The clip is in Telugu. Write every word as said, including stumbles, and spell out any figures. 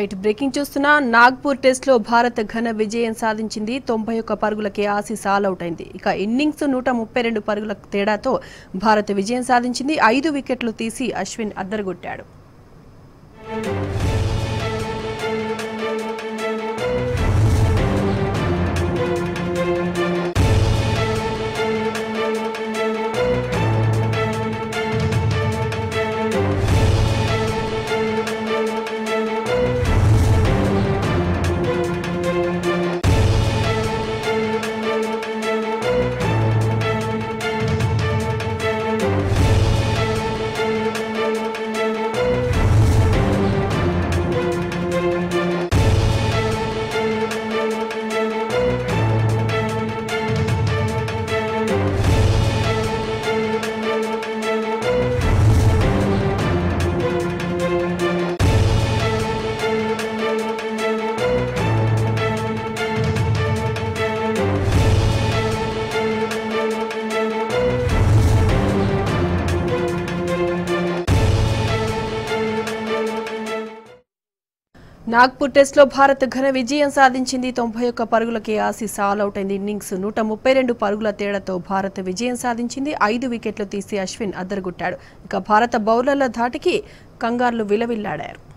రైట్ బ్రేకింగ్ చూస్తున్నా నాగ్పూర్ టెస్ట్ లో భారత్ ఘన విజయం సాధించింది తొంభై ఒక్క పరుగులకే ఆసీస్ ఆల్ అవుట్ అయింది ఇక ఇన్నింగ్స్ నూట ముప్పై రెండు పరుగుల తేడాతో భారత్ విజయం సాధించింది ఐదు వికెట్లు తీసి అశ్విన్ అద్దరగొట్టాడు నాగ్పూర్ టెస్ట్ లో భారత్ ఘన విజయం సాధించింది తొంభై ఒక్క పరుగులకే ఆసీస్ ఆల్ అవుట్ అయింది ఇన్నింగ్స్ నూట ముప్పై రెండు పరుగుల తేడాతో భారత్ విజయం సాధించింది ఐదు వికెట్లు తీసి అశ్విన్ అద్దరగొట్టాడు ఇక భారత బౌలర్ల ధాటికి కంగారులు విలవిల్లాడారు